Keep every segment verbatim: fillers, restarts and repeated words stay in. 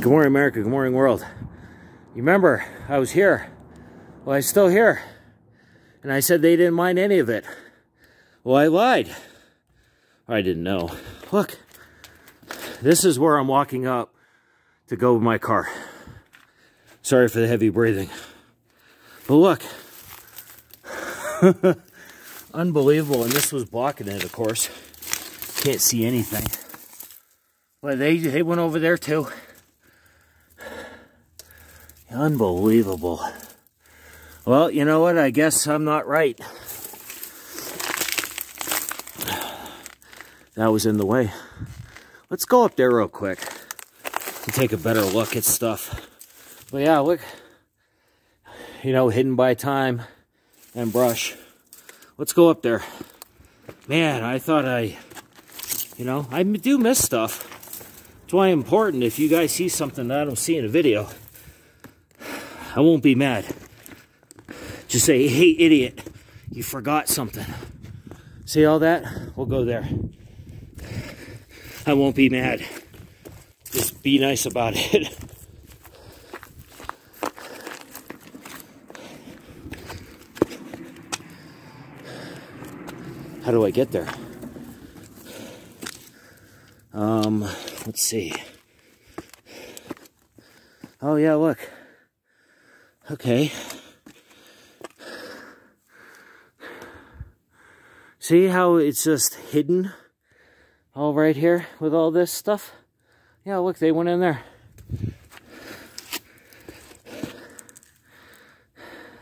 Good morning, America. Good morning, world. You remember, I was here. Well, I'm still here. And I said they didn't mind any of it. Well, I lied. Or I didn't know. Look. This is where I'm walking up to go with my car. Sorry for the heavy breathing. But look. Unbelievable. And this was blocking it, of course. Can't see anything. Well, they, they went over there, too. Unbelievable. Well, you know what? I guess I'm not right. That was in the way. Let's go up there real quick and take a better look at stuff. But yeah, look. You know, hidden by time and brush. Let's go up there. Man, I thought I... You know, I do miss stuff. That's why it's important if you guys see something that I don't see in a video. I won't be mad. Just say, hey, idiot, you forgot something. See all that? We'll go there. I won't be mad. Just be nice about it. How do I get there? Um, let's see. Oh, yeah, look. Okay. See how it's just hidden all right here with all this stuff? Yeah, look, they went in there.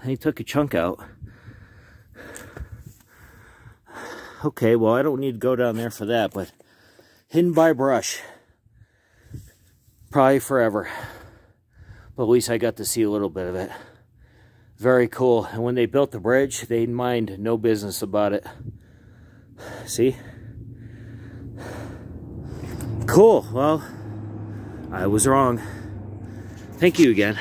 They took a chunk out. Okay, well, I don't need to go down there for that, but hidden by brush. Probably forever. But at least I got to see a little bit of it. Very cool. And when they built the bridge, they didn't mind no business about it. See? Cool. Well, I was wrong. Thank you again.